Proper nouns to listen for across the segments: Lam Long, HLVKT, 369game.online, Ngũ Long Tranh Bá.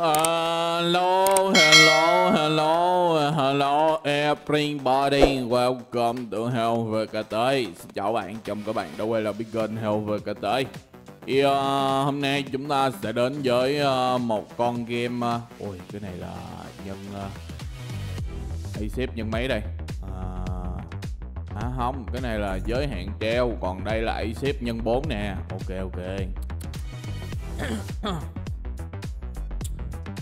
Hello everybody, welcome to HLVKT. Xin chào bạn, chào các bạn đã quay lại với kênh HLVKT. Hôm nay chúng ta sẽ đến với một con game. Ôi, cái này là nhân hay xếp nhân mấy đây? Không, cái này là giới hạn treo, còn đây là ấy xếp nhân 4 nè. Ok.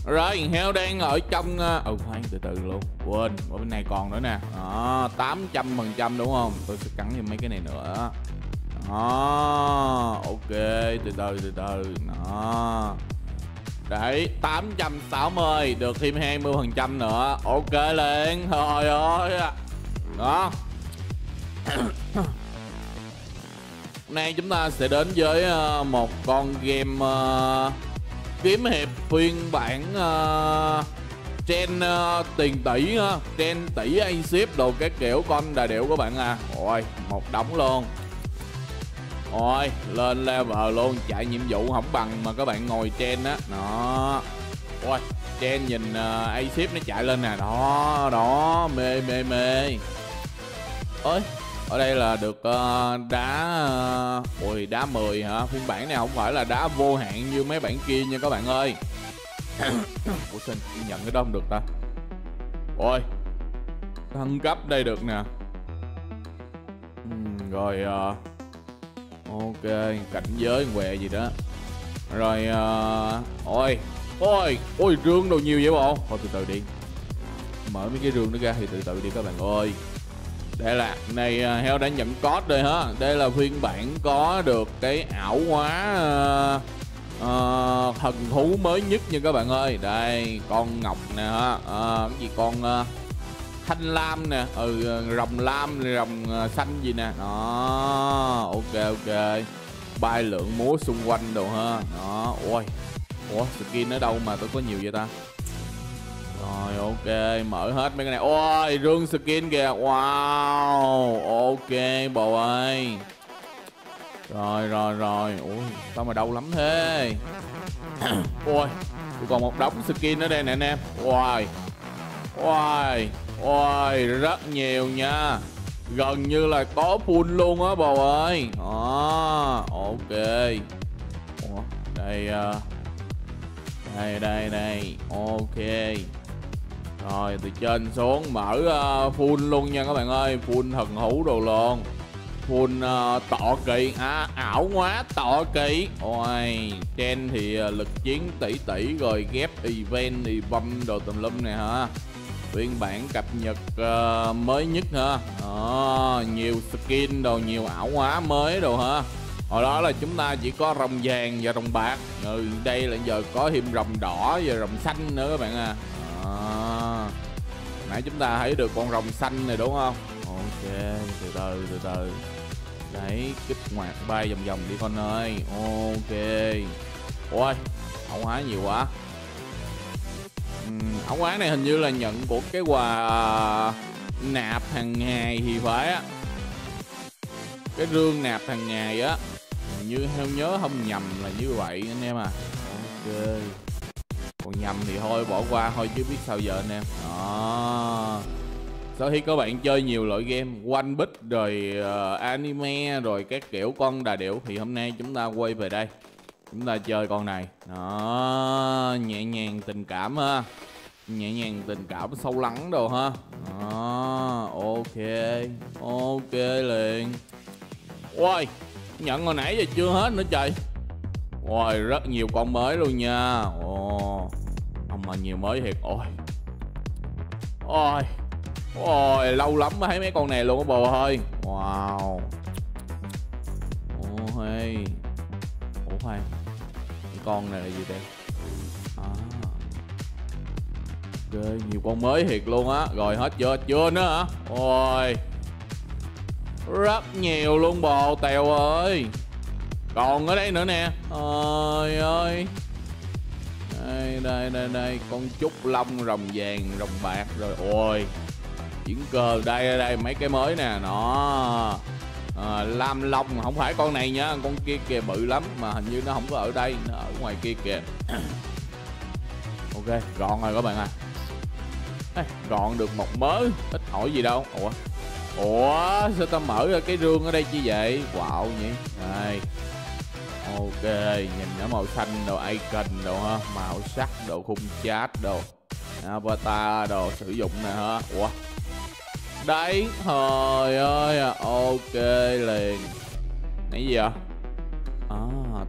Rồi, heo đang ở trong khoan, từ luôn. Quên, ở bên này còn nữa nè. 800% đúng không? Tôi sẽ cắn thêm mấy cái này nữa. Ok, từ từ. Đó. Đấy, 860 được thêm 20% nữa. Ok liền. Trời ơi. Đó. Hôm nay chúng ta sẽ đến với một con game kiếm hiệp phiên bản tiền tỷ ha, trend tỷ A ship đồ các kiểu, con đà điệu các bạn à. Rồi, một đống luôn. Rồi, lên level luôn, chạy nhiệm vụ không bằng mà các bạn ngồi trend á. Đó. Rồi, trend nhìn A ship nó chạy lên nè, đó, mê. Ơi, ở đây là được đá 10 hả? Phiên bản này không phải là đá vô hạn như mấy bản kia nha các bạn ơi. Ủa xin nhận cái đó không được ta. Ôi, thăng cấp đây được nè. Rồi ok, cảnh giới què gì đó. Rồi ôi rương đồ nhiều vậy bộ. Thôi từ từ đi. Mở mấy cái rương nó ra thì từ từ đi các bạn ơi. Đây là này, heo đã nhận code rồi hả? Đây là phiên bản có được cái ảo hóa thần thú mới nhất nha các bạn ơi. Đây, con ngọc nè hả? Cái gì con thanh lam nè, rồng lam, rồng xanh gì nè. Đó, ok. Bay lượng múa xung quanh đồ ha. Đó, ôi. Ủa, skin ở đâu mà tôi có nhiều vậy ta? Rồi ok, mở hết mấy cái này. Ôi, rương skin kìa. Wow. Ok bồ ơi. Rồi. Ui, sao mà đau lắm thế. Ôi, còn một đống skin ở đây nè anh em. Ôi, rất nhiều nha. Gần như là có full luôn á bồ ơi. Ok. Ủa, đây. Ok. Rồi từ trên xuống mở full luôn nha các bạn ơi. Full thần hữu đồ luôn. Full tọa kỵ. Ảo hóa tọa kỵ. Ôi, trend thì lực chiến tỷ rồi ghép event thì băm đồ tùm lum này hả. Phiên bản cập nhật mới nhất hả. Nhiều skin đồ, nhiều ảo hóa mới đồ hả. Hồi đó là chúng ta chỉ có rồng vàng và rồng bạc. Rồi đây là giờ có thêm rồng đỏ và rồng xanh nữa các bạn à. Nãy chúng ta thấy được con rồng xanh này đúng không? Ok, từ từ. Đấy, kích hoạt bay vòng vòng đi con ơi. Ok. Ôi, ảo hóa nhiều quá. Ảo hóa này hình như là nhận của cái quà nạp hàng ngày thì phải á. Cái rương nạp hàng ngày á, như theo nhớ không nhầm là như vậy anh em à. Ok. Còn nhầm thì thôi bỏ qua thôi chứ biết sao giờ anh em. Sau khi các bạn chơi nhiều loại game quanh bích rồi anime rồi các kiểu con đà điểu thì hôm nay chúng ta quay về đây. Chúng ta chơi con này. Đó, nhẹ nhàng tình cảm ha. Nhẹ nhàng tình cảm sâu lắng đồ ha. Đó, ok liền. Ôi, nhận hồi nãy giờ chưa hết nữa trời. Ôi, rất nhiều con mới luôn nha. Không mà nhiều mới thiệt. Ôi, lâu lắm mới thấy mấy con này luôn á bồ ơi. Wow. Ôi. Ủa khoan, cái con này là gì đây? Ok, nhiều con mới thiệt luôn á. Rồi hết chưa? Chưa nữa hả? Ôi, rất nhiều luôn bồ tèo ơi. Còn ở đây nữa nè. Ôi ơi. Đây. Con trúc long, rồng vàng, rồng bạc. Rồi ôi, diễn cơ đây. Mấy cái mới nè. Nó lam long. Không phải con này nha. Con kia kìa bự lắm. Mà hình như nó không có ở đây. Nó ở ngoài kia kìa. Ok, gọn rồi các bạn ạ. À, gọn được một mớ, ít hỏi gì đâu. Ủa sao ta mở ra cái rương ở đây chi vậy? Wow nhỉ. Đây. Ok, nhìn nó màu xanh đồ, icon đồ ha, màu sắc đồ, khung chat đồ, avatar đồ sử dụng nè ha. Ủa. Đấy, trời ơi. Ok liền. Nãy gì vậy? À,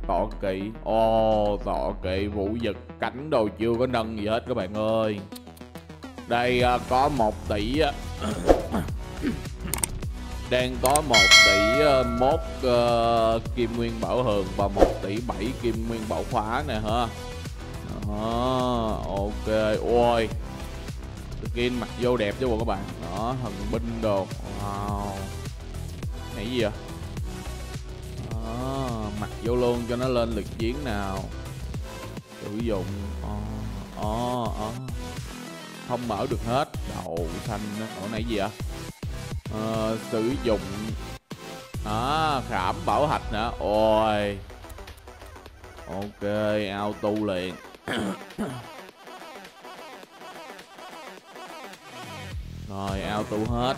tọa kỵ. Ồ, tọa kỵ vũ giật cánh đồ chưa có nâng gì hết các bạn ơi. Đây có 1 tỷ. Đang có 1 tỷ 1 kim nguyên bảo hường và 1 tỷ 7 kim nguyên bảo khóa nè ha. Ok, ôi skin mặc vô đẹp chứ bộ các bạn. Đó, thần binh đồ. Wow. Này gì vậy? Mặc vô luôn cho nó lên lực chiến nào. Sử dụng. Không mở được hết. Đậu xanh đó. Ở nãy gì vậy? Sử dụng khảm bảo hạch nữa. Ôi. Ok, auto liền. Rồi, auto hết.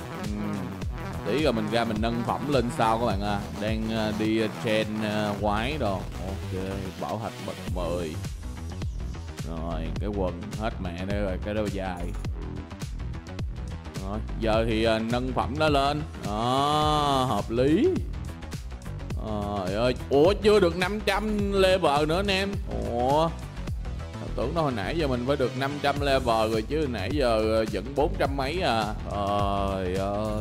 Tí rồi mình ra mình nâng phẩm lên sau các bạn à. Đang đi trend quái đồ. Ok, bảo hạch bậc 10. Rồi, cái quần hết mẹ đây rồi, cái đôi dài. Rồi, giờ thì nâng phẩm nó lên. Đó, hợp lý. Trời ơi, ủa chưa được 500 level nữa anh em. Ủa, tưởng nó hồi nãy giờ mình phải được 500 level rồi chứ nãy giờ vẫn 400 mấy à. Trời ơi.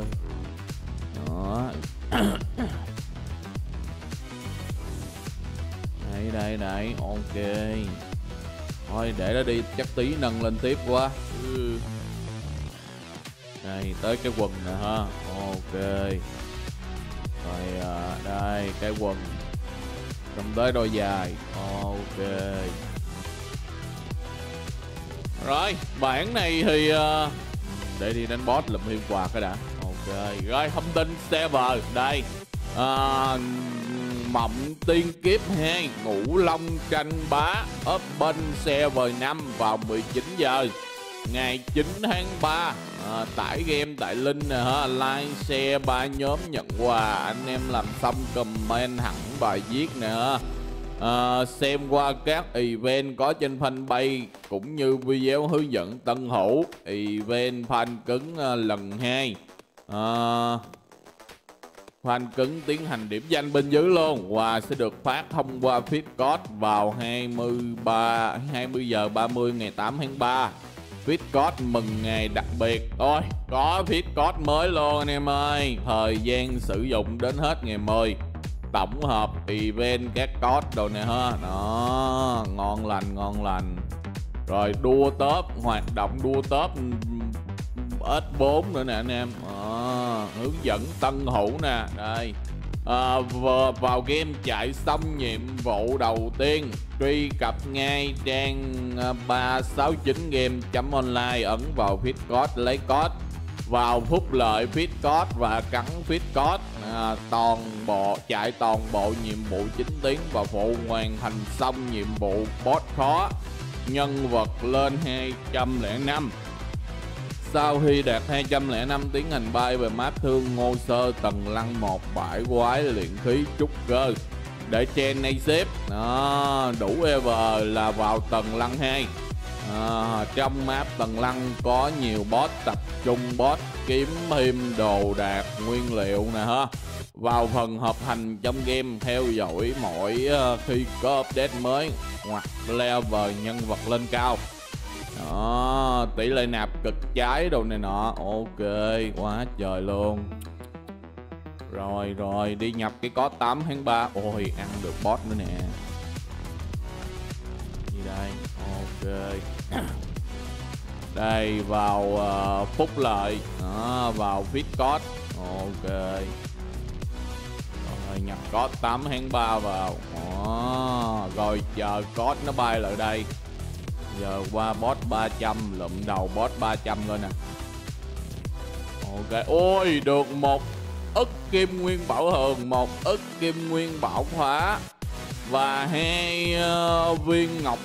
Đây đây đây, ok. Thôi để nó đi, chắc tí nâng lên tiếp quá. Đây tới cái quần nè ha. Ok. Rồi đây cái quần. Cầm tới đôi dài. Ok. Rồi, bản này thì để đi đánh boss lụm hiên quạt cái đã. Rồi, thông tin server đây. Mộng Tiên Kiếp 2 Ngũ Long Tranh Bá open server 5 vào 19 giờ ngày 9 tháng 3. Tải game tại link nè ha, like share 3 nhóm nhận quà. Anh em làm xong comment hẳn bài viết nè ha. Xem qua các event có trên fanpage cũng như video hướng dẫn tân hữu event fan cứng lần 2. Fan cứng tiến hành điểm danh bên dưới luôn. Quà sẽ được phát thông qua feed code vào 20 giờ 30 ngày 8 tháng 3. Feed code mừng ngày đặc biệt. Ôi, có feed code mới luôn anh em ơi. Thời gian sử dụng đến hết ngày 10. Tổng hợp event các code đồ này ha. Đó, ngon lành, ngon lành. Rồi đua top, hoạt động đua top S4 nữa nè anh em. Hướng dẫn tân hữu nè. Đây vừa vào game chạy xong nhiệm vụ đầu tiên, truy cập ngay trang 369game.online, ấn vào feed code lấy code, vào phúc lợi feed code và cắn feed code. Toàn bộ chạy toàn bộ nhiệm vụ 9 tiếng và phụ hoàn thành xong nhiệm vụ boss khó, nhân vật lên 205. Sau khi đạt 205 tiến hành bay về map Thương Ngô Sơ tầng lăng 1 bãi quái luyện khí trúc cơ để trên này xếp. Đó, đủ ever là vào tầng lăng 2. Trong map tầng lăng có nhiều boss, tập trung boss kiếm thêm đồ đạc nguyên liệu nè ha. Vào phần hợp hành trong game, theo dõi mỗi khi có update mới hoặc level nhân vật lên cao. Đó, tỷ lệ nạp cực trái đồ này nọ. Ok, quá trời luôn. Rồi rồi, đi nhập cái có 8 tháng 3. Ôi, ăn được boss nữa nè. Gì đây? Ok. Đây, vào phúc lợi. Đó, vào feed code. Ok. Rồi, nhập code 8 tháng 3 vào. Đó, rồi chờ code nó bay lại đây. Giờ qua boss 300, lụm đầu boss 300 lên nè. Ok, ôi được 1 ức kim nguyên bảo hường, 1 ức kim nguyên bảo khóa và 2 viên ngọc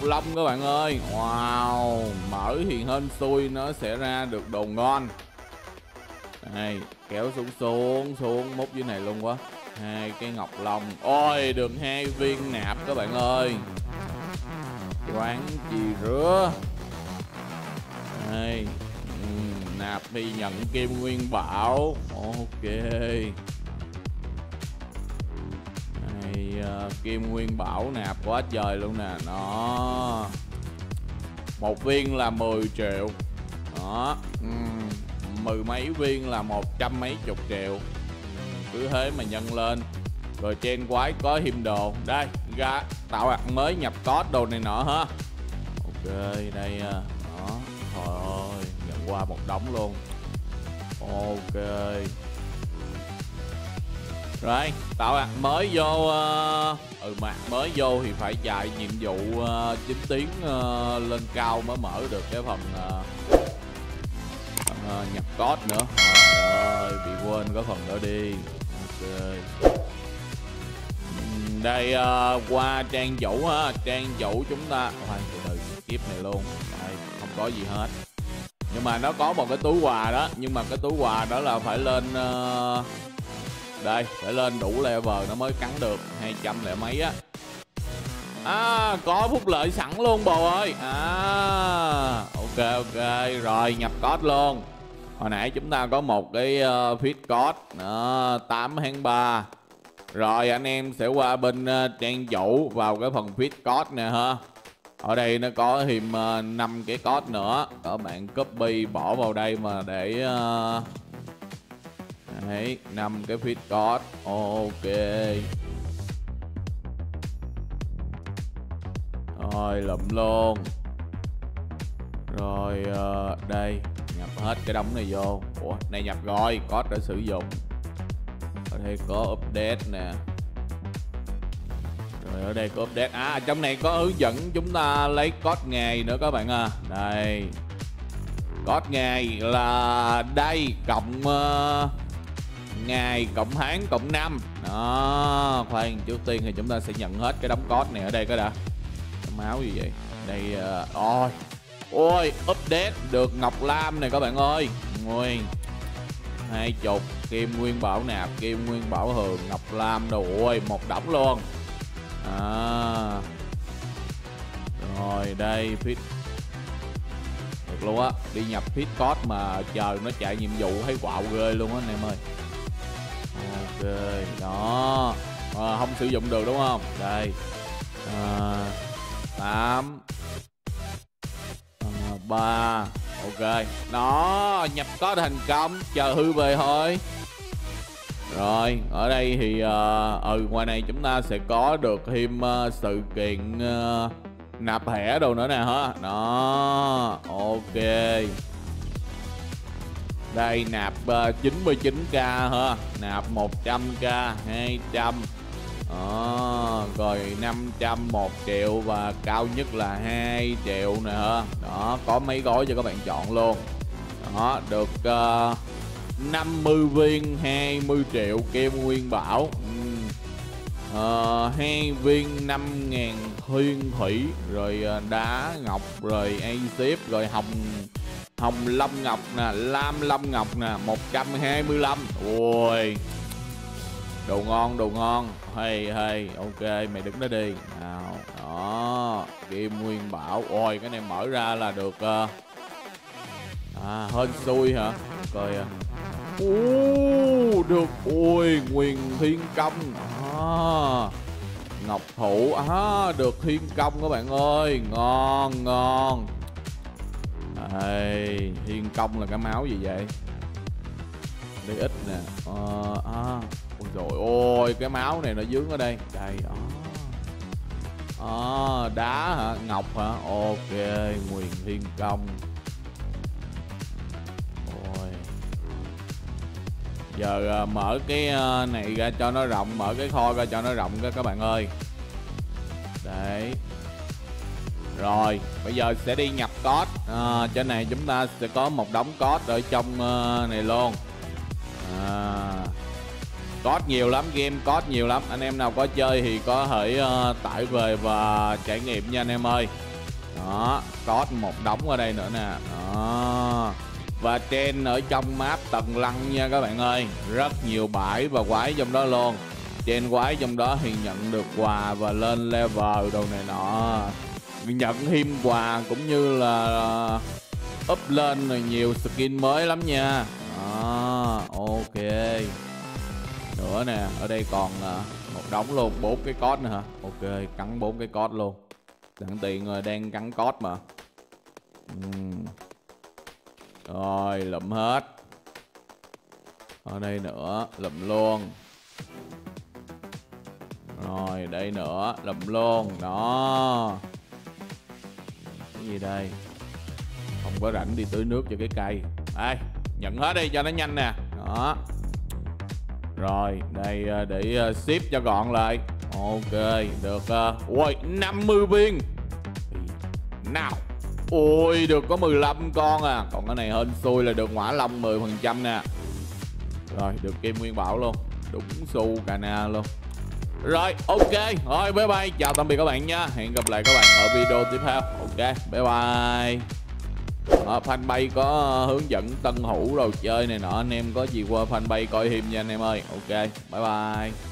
long các bạn ơi. Wow, mở thì hên xui nó sẽ ra được đồ ngon. Đây, kéo xuống múc dưới này luôn quá. 2 cái ngọc long. Ôi, được 2 viên nạp các bạn ơi. Quán gì rứa. Đây, nạp đi nhận kim nguyên bảo. Ok. Kim nguyên bảo nạp quá trời luôn nè. Đó, 1 viên là 10 triệu đó, 10 mấy viên là 100 mấy chục triệu, cứ thế mà nhân lên. Rồi trên quái có hiểm đồ đây, ra tạo ạc mới, nhập code đồ này nọ ha. Ok, đây đó, trời ơi, nhận qua một đống luôn. Ok. Rồi, tạo ạc mới vô. Mà mới vô thì phải chạy nhiệm vụ 9 tiếng lên cao mới mở được cái phần, nhập code nữa. Trời ơi, bị quên cái phần đó đi. Ok. Đây, qua trang chủ ha. Trang chủ chúng ta từ skip này luôn. Đây, không có gì hết. Nhưng mà nó có một cái túi quà đó. Nhưng mà cái túi quà đó là phải lên, đây, phải lên đủ level nó mới cắn được 200 lẻ mấy á. À, có phúc lợi sẵn luôn bồ ơi. À, ok, ok. Rồi, nhập code luôn. Hồi nãy chúng ta có một cái feed code 8/3. Rồi, anh em sẽ qua bên trang chủ, vào cái phần feed code nè ha. Ở đây nó có thêm 5 cái code nữa. Các bạn copy bỏ vào đây mà để... Đấy, 5 cái feed code. Ok. Rồi, lụm luôn. Rồi, đây, nhập hết cái đống này vô. Ủa, này nhập rồi, code đã sử dụng. Ở đây có update nè. Rồi, ở đây có update. À, trong này có hướng dẫn chúng ta lấy code ngày nữa các bạn à. Đây, code ngày là đây, cộng ngày, cộng tháng, cộng năm. Đó, khoan, trước tiên thì chúng ta sẽ nhận hết cái đống code này. Ở đây có đã, máu gì vậy? Đây, ôi, ôi, update được ngọc lam này các bạn ơi. Nguyên 20 kim nguyên bảo nạp, kim nguyên bảo hường, ngọc lam đồ, ôi, một đống luôn. À, rồi đây, fit được luôn á. Đi nhập fit code mà chờ nó chạy nhiệm vụ thấy quạo ghê luôn á anh em ơi. Ok, đó, không sử dụng được đúng không? Đây, 8 3. Ok, nó nhập có thành công, chờ hư về thôi. Rồi, ở đây thì ngoài này chúng ta sẽ có được thêm sự kiện nạp thẻ đồ nữa nè hả. Đó, ok. Đây, nạp 99k hả, nạp 100k, 200, rồi 500, 1 triệu và cao nhất là 2 triệu nè. Đó, có mấy gói cho các bạn chọn luôn. Đó, được 50 viên 20 triệu kim nguyên bảo, 2 viên 5.000 thiên thủy, rồi đá ngọc, rồi A-ship, rồi hồng long ngọc nè, lam long ngọc nè, 125. Ôi, đồ ngon, đồ ngon. Hey, ok, mày đứng đó đi nào. Đó, kim nguyên bảo. Ôi, cái này mở ra là được hên xui hả. Rồi, được, ui, nguyền thiên công, ngọc thủ, được thiên công các bạn ơi. Ngon, ngon. Hey, thiên công là cái máu gì vậy? Đi ít nè. Rồi, ôi, cái máu này nó dướng ở đây. Đây, đó, đá hả, ngọc hả. Ok, nguyền thiên công. Ôi, giờ mở cái này ra cho nó rộng, mở cái kho ra cho nó rộng các bạn ơi. Đấy. Rồi, bây giờ sẽ đi nhập code. Trên này chúng ta sẽ có một đống code ở trong này luôn. Code nhiều lắm, game code nhiều lắm. Anh em nào có chơi thì có thể tải về và trải nghiệm nha anh em ơi. Đó, code một đống ở đây nữa nè. Đó. Và trên ở trong map tầng lăng nha các bạn ơi. Rất nhiều bãi và quái trong đó luôn. Trên quái trong đó thì nhận được quà và lên level đồ này nọ. Nhận thêm quà cũng như là up lên rồi nhiều skin mới lắm nha. Đó, ok. Nữa nè, ở đây còn một đống luôn, 4 cái code nữa hả? Ok, cắn 4 cái code luôn. Sẵn tiện rồi, đang cắn code mà. Rồi, lụm hết. Ở đây nữa, lụm luôn. Rồi, đây nữa, lụm luôn. Đó. Cái gì đây? Không có rảnh đi tưới nước cho cái cây. Đây, nhận hết đi cho nó nhanh nè. Đó. Rồi, đây để ship cho gọn lại. Ok, được. Ui, 50 viên. Nào. Ôi, được có 15 con à. Còn cái này hên xui là được hỏa long 10% nè. Rồi, được kim nguyên bảo luôn. Đúng xu cà na luôn. Rồi, ok. Rồi, bye bye. Chào tạm biệt các bạn nha. Hẹn gặp lại các bạn ở video tiếp theo. Ok, bye bye. Fanpage có hướng dẫn tân hữu đồ chơi này nọ. Anh em có gì qua fanpage coi thêm nha anh em ơi. Ok, bye bye.